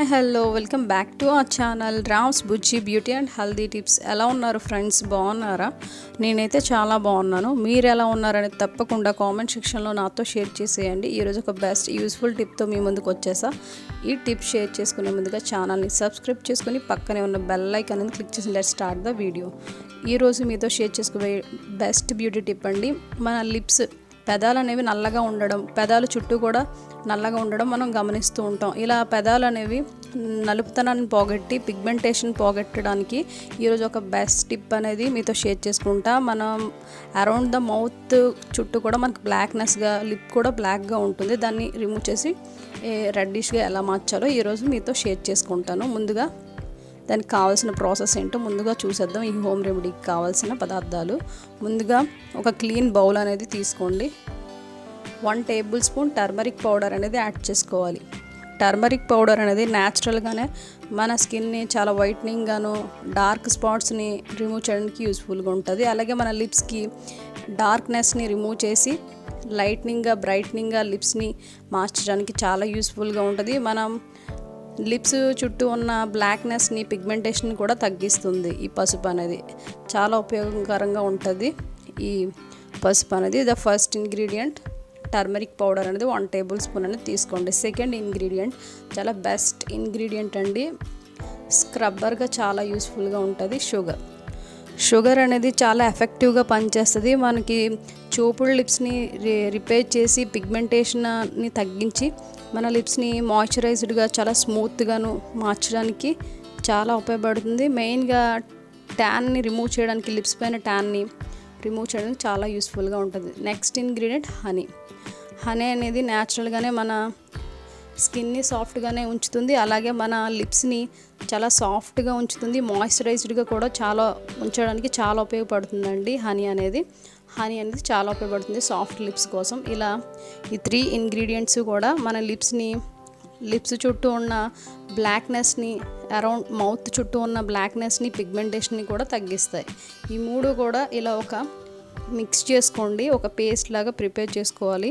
Hi, hello, welcome back to our channel Draus Bujji Beauty and Healthy Tips. Ela unnaru friends, baagunnara? Nenaithe chaala baagunnanu. Meer ela unnarani tappakunda comment section lo natho share cheseyandi. Ee roju oka best useful tip tho mee munduku vachesa. Ee tip share cheskune munduga channel ni subscribe cheskoni pakkane unna bell icon ni click chesi let's start the video. Ee roju meeto share cheskobe best beauty tip andi. Mana lips పెదాలు అనేవి నల్లగా ఉండడం, పెదాలు చుట్టూ కూడా నల్లగా ఉండడం మనం గమనిస్తూ ఉంటాం. ఇలా పెదాలు అనేవి నలుపుతనాన్ని పోగొట్టి పిగ్మెంటేషన్ పోగొట్టడానికి ఈరోజు ఒక బెస్ట్ టిప్ అనేది మీతో షేర్ చేసుకుంటా. మనం అరౌండ్ ద మౌత్ చుట్టూ కూడా మనకు బ్లాక్నెస్గా, లిప్ కూడా బ్లాక్గా ఉంటుంది. దాన్ని రిమూవ్ చేసి రెడ్డిష్గా ఎలా మార్చాలో ఈరోజు మీతో షేర్ చేసుకుంటాను. ముందుగా దానికి కావాల్సిన ప్రాసెస్ ఏంటో ముందుగా చూసేద్దాం. ఈ హోమ్ రెమెడీకి కావాల్సిన పదార్థాలు, ముందుగా ఒక క్లీన్ బౌల్ అనేది తీసుకోండి. 1 tablespoon టర్మరిక్ పౌడర్ అనేది యాడ్ చేసుకోవాలి. టర్మరిక్ పౌడర్ అనేది న్యాచురల్గానే మన స్కిన్ని చాలా వైట్నింగ్గాను, డార్క్ స్పాట్స్ని రిమూవ్ చేయడానికి యూస్ఫుల్గా ఉంటుంది. అలాగే మన లిప్స్కి డార్క్నెస్ని రిమూవ్ చేసి లైట్నింగ్గా, బ్రైట్నింగ్గా లిప్స్ని మార్చడానికి చాలా యూస్ఫుల్గా ఉంటుంది. మనం లిప్స్ చుట్టూ ఉన్న బ్లాక్నెస్ని, పిగ్మెంటేషన్ కూడా తగ్గిస్తుంది. ఈ పసుపు అనేది చాలా ఉపయోగకరంగా ఉంటుంది. ఈ పసుపు అనేది the first ingredient turmeric powder అనేది 1 tablespoon అనేది తీసుకోండి. సెకండ్ ఇంగ్రీడియంట్ చాలా బెస్ట్ ఇంగ్రీడియంట్ అండి, స్క్రబ్బర్గా చాలా యూస్ఫుల్గా ఉంటుంది. షుగర్ అనేది చాలా ఎఫెక్టివ్గా పనిచేస్తుంది. మనకి చూపుడు లిప్స్ని రిపేర్ చేసి పిగ్మెంటేషన్ని తగ్గించి మన లిప్స్ని మాయిశ్చరైజ్డ్గా, చాలా స్మూత్గాను మార్చడానికి చాలా ఉపయోగపడుతుంది. మెయిన్గా ట్యాన్ని రిమూవ్ చేయడానికి, లిప్స్ పైన ట్యాన్ని రిమూవ్ చేయడానికి చాలా యూస్ఫుల్గా ఉంటుంది. Next ingredient honey. హనీ అనేది న్యాచురల్గానే మన స్కిన్ని సాఫ్ట్గానే ఉంచుతుంది. అలాగే మన లిప్స్ని చాలా సాఫ్ట్గా ఉంచుతుంది. మాయిశ్చరైజ్డ్గా కూడా చాలా ఉంచడానికి చాలా ఉపయోగపడుతుందండి హనీ అనేది చాలా ఉపయోగపడుతుంది సాఫ్ట్ లిప్స్ కోసం. ఇలా ఈ 3 ingredients కూడా మన లిప్స్ చుట్టూ ఉన్న బ్లాక్నెస్ని, అరౌండ్ మౌత్ చుట్టూ ఉన్న బ్లాక్నెస్ని, పిగ్మెంటేషన్ని కూడా తగ్గిస్తాయి. ఈ 3 కూడా ఇలా ఒక మిక్స్ చేసుకోండి, ఒక పేస్ట్ లాగా ప్రిపేర్ చేసుకోవాలి.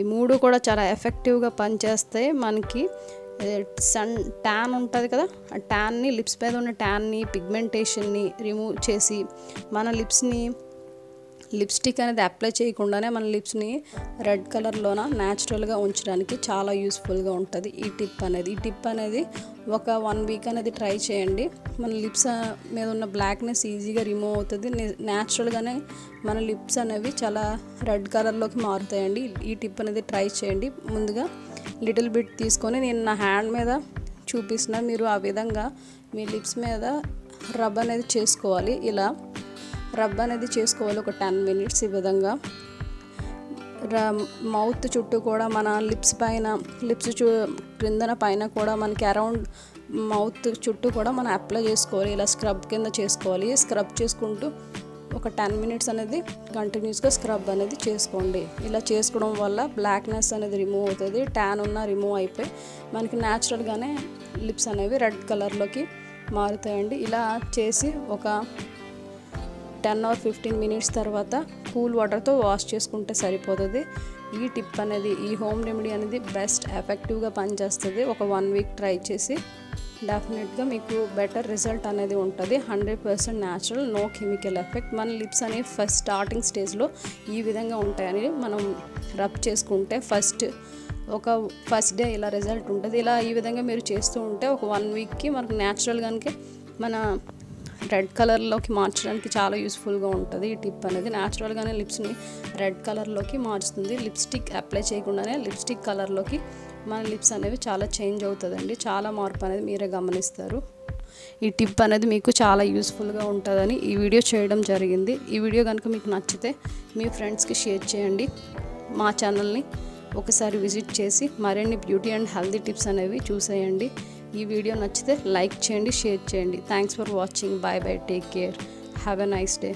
ఈ 3 కూడా చాలా ఎఫెక్టివ్గా పనిచేస్తాయి. మనకి ట్యాన్ ఉంటుంది కదా, ఆ ట్యాన్ని, లిప్స్ మీద ఉన్న ట్యాన్ని, పిగ్మెంటేషన్ని రిమూవ్ చేసి మన లిప్స్ని, లిప్స్టిక్ అనేది అప్లై చేయకుండానే మన లిప్స్ని రెడ్ కలర్లోన న్యాచురల్గా ఉంచడానికి చాలా యూస్ఫుల్గా ఉంటుంది ఈ టిప్ అనేది ఒక 1 week అనేది ట్రై చేయండి. మన లిప్స్ మీద ఉన్న బ్లాక్నెస్ ఈజీగా రిమూవ్ అవుతుంది. న్యాచురల్గానే మన లిప్స్ అనేవి చాలా రెడ్ కలర్లోకి మారుతాయండి. ఈ టిప్ అనేది ట్రై చేయండి. ముందుగా లిటిల్ బిట్ తీసుకొని నేను నా హ్యాండ్ మీద చూపిస్తున్నా, మీరు ఆ విధంగా మీ లిప్స్ మీద రబ్ అనేది చేసుకోవాలి. ఇలా రబ్ అనేది చేసుకోవాలి ఒక 10 minutes. ఈ విధంగా మౌత్ చుట్టూ కూడా, మన లిప్స్ పైన, లిప్స్ క్రిందన పైన కూడా, మనకి అరౌండ్ మౌత్ చుట్టూ కూడా మనం అప్లై చేసుకోవాలి. ఇలా స్క్రబ్ కింద చేసుకోవాలి. స్క్రబ్ చేసుకుంటూ ఒక 10 minutes అనేది కంటిన్యూస్గా స్క్రబ్ అనేది చేసుకోండి. ఇలా చేసుకోవడం వల్ల బ్లాక్నెస్ అనేది రిమూవ్ అవుతుంది. ట్యాన్ ఉన్న రిమూవ్ అయిపోయి మనకి న్యాచురల్గానే లిప్స్ అనేవి రెడ్ కలర్లోకి మారుతాయండి. ఇలా చేసి ఒక 10 or 15 minutes తర్వాత కూల్ వాటర్తో వాష్ చేసుకుంటే సరిపోతుంది. ఈ టిప్ అనేది, ఈ హోమ్ రెమెడీ అనేది బెస్ట్ ఎఫెక్టివ్గా పనిచేస్తుంది. ఒక 1 week ట్రై చేసి డెఫినెట్గా మీకు బెటర్ రిజల్ట్ అనేది ఉంటుంది. 100% న్యాచురల్, నో కెమికల్ ఎఫెక్ట్. మన లిప్స్ అనేవి ఫస్ట్ స్టార్టింగ్ స్టేజ్లో ఈ విధంగా ఉంటాయని మనం రబ్ చేసుకుంటే ఫస్ట్ డే ఇలా రిజల్ట్ ఉంటుంది. ఇలా ఈ విధంగా మీరు చేస్తూ ఉంటే ఒక 1 weekకి మనకు న్యాచురల్గానే మన రెడ్ కలర్లోకి మార్చడానికి చాలా యూస్ఫుల్గా ఉంటుంది. ఈ టిప్ అనేది న్యాచురల్గానే లిప్స్ని రెడ్ కలర్లోకి మార్చుతుంది. లిప్స్టిక్ అప్లై చేయకుండానే లిప్స్టిక్ కలర్లోకి మన లిప్స్ అనేవి చాలా చేంజ్ అవుతుందండి. చాలా మార్పు అనేది మీరే గమనిస్తారు. ఈ టిప్ అనేది మీకు చాలా యూస్ఫుల్గా ఉంటుందని ఈ వీడియో చేయడం జరిగింది. ఈ వీడియో కనుక మీకు నచ్చితే మీ ఫ్రెండ్స్కి షేర్ చేయండి. మా ఛానల్ని ఒకసారి విజిట్ చేసి మరిన్ని బ్యూటీ అండ్ హెల్తీ టిప్స్ అనేవి చూసేయండి. ఈ వీడియో నచ్చితే లైక్ చేయండి, షేర్ చేయండి. Thanks for watching. Bye bye, take care, have a nice day.